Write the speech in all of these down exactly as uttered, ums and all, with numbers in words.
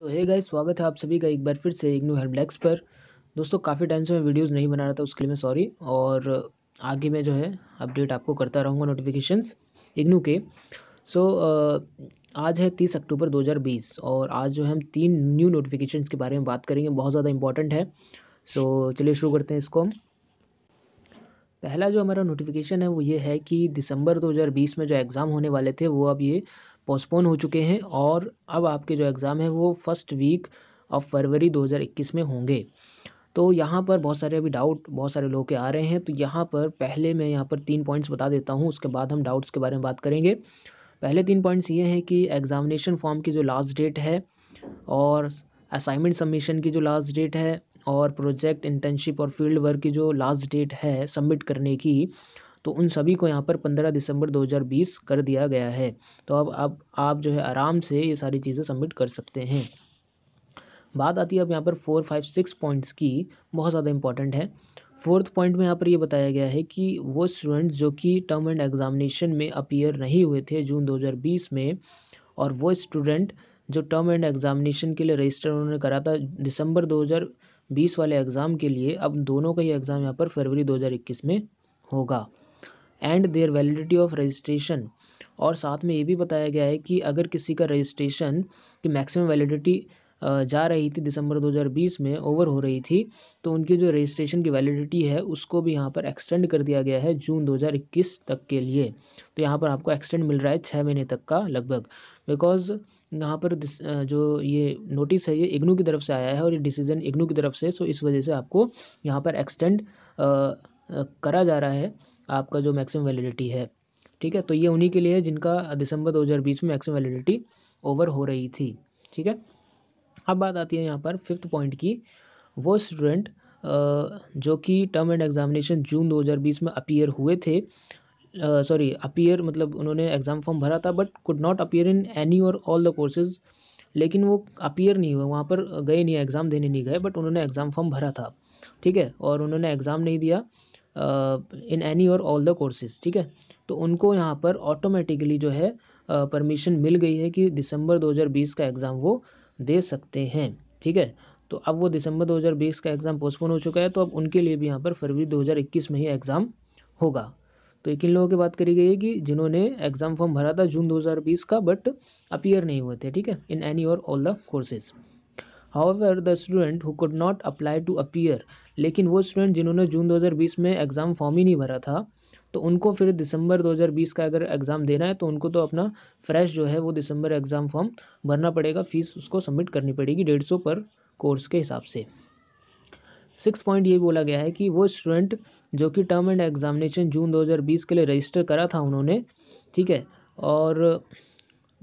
तो hey guys, स्वागत है आप सभी का एक बार फिर से इग्नू हेल्प डेस्क पर। दोस्तों, काफ़ी टाइम से मैं वीडियोस नहीं बना रहा था, उसके लिए मैं सॉरी। और आगे मैं जो है अपडेट आपको करता रहूँगा नोटिफिकेशंस इग्नू के। सो आज है तीस अक्टूबर दो हज़ार बीस और आज जो है हम तीन न्यू नोटिफिकेशंस के बारे में बात करेंगे, बहुत ज़्यादा इंपॉर्टेंट है। सो चलिए शुरू करते हैं इसको हम। पहला जो हमारा नोटिफिकेशन है वो ये है कि दिसंबर दो हज़ार बीस में जो एग्ज़ाम होने वाले थे वो अब ये पोस्टपोन हो चुके हैं और अब आपके जो एग्ज़ाम है वो फर्स्ट वीक ऑफ फरवरी दो हज़ार इक्कीस में होंगे। तो यहाँ पर बहुत सारे अभी डाउट बहुत सारे लोग के आ रहे हैं, तो यहाँ पर पहले मैं यहाँ पर तीन पॉइंट्स बता देता हूँ, उसके बाद हम डाउट्स के बारे में बात करेंगे। पहले तीन पॉइंट्स ये हैं कि एग्ज़ामिनेशन फॉर्म की जो लास्ट डेट है और असाइनमेंट सबमिशन की जो लास्ट डेट है और प्रोजेक्ट, इंटर्नशिप और फील्ड वर्क की जो लास्ट डेट है सबमिट करने की, तो उन सभी को यहाँ पर पंद्रह दिसंबर दो हज़ार बीस कर दिया गया है। तो अब अब आप जो है आराम से ये सारी चीज़ें सबमिट कर सकते हैं। बात आती है अब यहाँ पर फोर फाइव सिक्स पॉइंट्स की, बहुत ज़्यादा इंपॉर्टेंट है। फोर्थ पॉइंट में यहाँ पर ये बताया गया है कि वो स्टूडेंट्स जो कि टर्म एंड एग्ज़ामिनेशन में अपीयर नहीं हुए थे जून दो हज़ार बीस में, और वो स्टूडेंट जो टर्म एंड एग्ज़ामिनेशन के लिए रजिस्टर उन्होंने करा था दिसंबर दो हज़ार बीस वाले एग्ज़ाम के लिए, अब दोनों का ही एग्ज़ाम यहाँ पर फरवरी दो हज़ार इक्कीस में होगा। And their validity of registration, और साथ में ये भी बताया गया है कि अगर किसी का रजिस्ट्रेशन की मैक्सिमम वैलिडिटी जा रही थी दिसंबर दो हज़ार बीस में, ओवर हो रही थी, तो उनकी जो रजिस्ट्रेशन की वैलिडिटी है उसको भी यहाँ पर एक्सटेंड कर दिया गया है जून दो हज़ार इक्कीस तक के लिए। तो यहाँ पर आपको एक्सटेंड मिल रहा है छः महीने तक का लगभग, बिकॉज यहाँ पर जो ये नोटिस है ये इग्नू की तरफ से आया है और ये डिसीजन इग्नू की तरफ से, सो इस वजह से आपको यहाँ पर एक्सटेंड करा जा रहा है आपका जो मैक्सिमम वैलिडिटी है। ठीक है, तो ये उन्हीं के लिए है जिनका दिसंबर दो हज़ार बीस में मैक्सिमम वैलिडिटी ओवर हो रही थी। ठीक है, अब बात आती है यहाँ पर फिफ्थ पॉइंट की। वो स्टूडेंट जो कि टर्म एंड एग्जामिनेशन जून दो हज़ार बीस में अपीयर हुए थे, सॉरी अपीयर मतलब उन्होंने एग्ज़ाम फॉर्म भरा था but could not appear in any or all the courses, लेकिन वो अपीयर नहीं हुए, वहाँ पर गए नहीं, एग्ज़ाम देने नहीं गए, बट उन्होंने एग्ज़ाम फॉर्म भरा था। ठीक है, और उन्होंने एग्ज़ाम नहीं दिया in any or all the courses. ठीक है, तो उनको यहाँ पर ऑटोमेटिकली जो है परमिशन uh, मिल गई है कि दिसंबर दो हज़ार बीस का एग्ज़ाम वो दे सकते हैं। ठीक है, तो अब वो दिसंबर दो हज़ार बीस का एग्ज़ाम पोस्टपोन हो चुका है, तो अब उनके लिए भी यहाँ पर फरवरी दो हज़ार इक्कीस में ही एग्ज़ाम होगा। तो एक इन लोगों की बात करी गई है कि जिन्होंने एग्ज़ाम फॉर्म भरा था जून दो हज़ार बीस का बट अपीयर नहीं हुए थे। ठीक है, in any or all the courses. However the student who could not apply to appear, लेकिन वो स्टूडेंट जिन्होंने जून दो हज़ार बीस में एग्ज़ाम फॉर्म ही नहीं भरा था, तो उनको फिर दिसंबर दो हज़ार बीस का अगर एग्ज़ाम देना है तो उनको तो अपना फ्रेश जो है वो दिसंबर एग्ज़ाम फॉर्म भरना पड़ेगा, फीस उसको सबमिट करनी पड़ेगी डेढ़ सौ पर कोर्स के हिसाब से। सिक्स पॉइंट ये बोला गया है कि वो स्टूडेंट जो कि टर्म एंड एग्जामिनेशन जून दो हज़ार बीस के लिए रजिस्टर करा था उन्होंने, ठीक है, और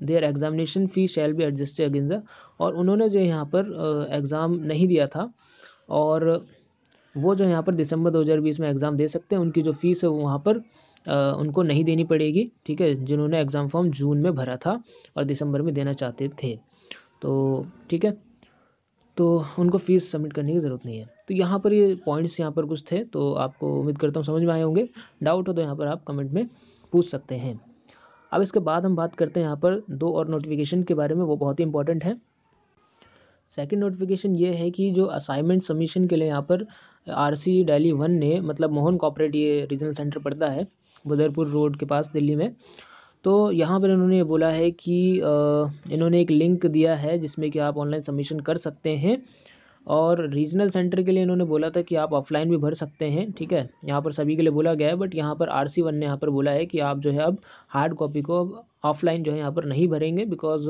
their examination fee shall be adjusted against the, और उन्होंने जो यहाँ पर एग्ज़ाम नहीं दिया था और वो जो यहाँ पर दिसंबर दो हज़ार बीस में एग्ज़ाम दे सकते हैं, उनकी जो फ़ीस है वो वहाँ पर आ, उनको नहीं देनी पड़ेगी। ठीक है, जिन्होंने एग्ज़ाम फॉर्म जून में भरा था और दिसंबर में देना चाहते थे, तो ठीक है, तो उनको फ़ीस सबमिट करने की ज़रूरत नहीं है। तो यहाँ पर ये पॉइंट्स यहाँ पर कुछ थे, तो आपको उम्मीद करता हूँ समझ में आए होंगे। डाउट हो तो यहाँ पर आप कमेंट में पूछ सकते हैं। अब इसके बाद हम बात करते हैं यहाँ पर दो और नोटिफिकेशन के बारे में, वो बहुत ही इंपॉर्टेंट है। सेकंड नोटिफिकेशन ये है कि जो असाइनमेंट सबमिशन के लिए यहाँ पर आरसी डेली वन ने, मतलब मोहन कोऑपरेटिव, ये रीजनल सेंटर पड़ता है बदरपुर रोड के पास दिल्ली में, तो यहाँ पर इन्होंने ये बोला है कि आ, इन्होंने एक लिंक दिया है जिसमें कि आप ऑनलाइन सबमिशन कर सकते हैं, और रीजनल सेंटर के लिए इन्होंने बोला था कि आप ऑफलाइन भी भर सकते हैं। ठीक है, यहाँ पर सभी के लिए बोला गया है, बट यहाँ पर आरसी वन ने यहाँ पर बोला है कि आप जो है अब हार्ड कॉपी को ऑफलाइन जो है यहाँ पर नहीं भरेंगे, बिकॉज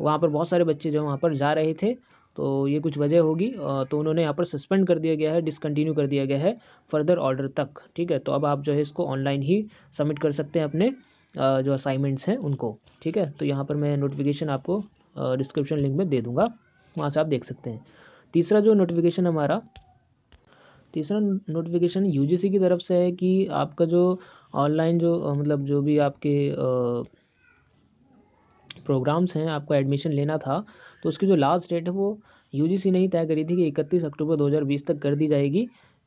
वहाँ पर बहुत सारे बच्चे जो वहाँ पर जा रहे थे, तो ये कुछ वजह होगी, तो उन्होंने यहाँ पर सस्पेंड कर दिया गया है, डिसकंटिन्यू कर दिया गया है फर्दर ऑर्डर तक। ठीक है, तो अब आप जो है इसको ऑनलाइन ही सबमिट कर सकते हैं अपने जो असाइनमेंट्स हैं उनको। ठीक है, तो यहाँ पर मैं नोटिफिकेशन आपको डिस्क्रिप्शन लिंक में दे दूँगा, वहाँ से आप देख सकते हैं। तीसरा जो नोटिफिकेशन हमारा तीसरा नोटिफिकेशन यूजीसी की तरफ से है कि आपका जो ऑनलाइन जो मतलब जो भी आपके प्रोग्राम्स हैं, आपको एडमिशन लेना था, तो उसकी जो लास्ट डेट है वो यूजीसी ने ही तय करी थी कि इकतीस अक्टूबर दो हज़ार बीस तक कर दी जाएगी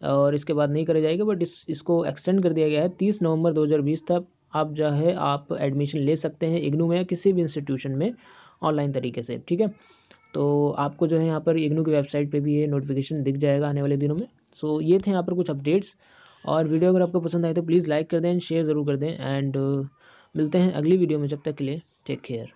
और इसके बाद नहीं करी जाएगी, बट इस, इसको एक्सटेंड कर दिया गया है तीस नवंबर दो हज़ार बीस तक आप जो है आप एडमिशन ले सकते हैं इग्नू में या किसी भी इंस्टीट्यूशन में ऑनलाइन तरीके से। ठीक है, तो आपको जो है यहाँ पर इग्नू की वेबसाइट पे भी ये नोटिफिकेशन दिख जाएगा आने वाले दिनों में। सो ये थे यहाँ पर कुछ अपडेट्स, और वीडियो अगर आपको पसंद आए तो प्लीज़ लाइक कर दें, शेयर ज़रूर कर दें, एंड मिलते हैं अगली वीडियो में। जब तक के लिए टेक केयर।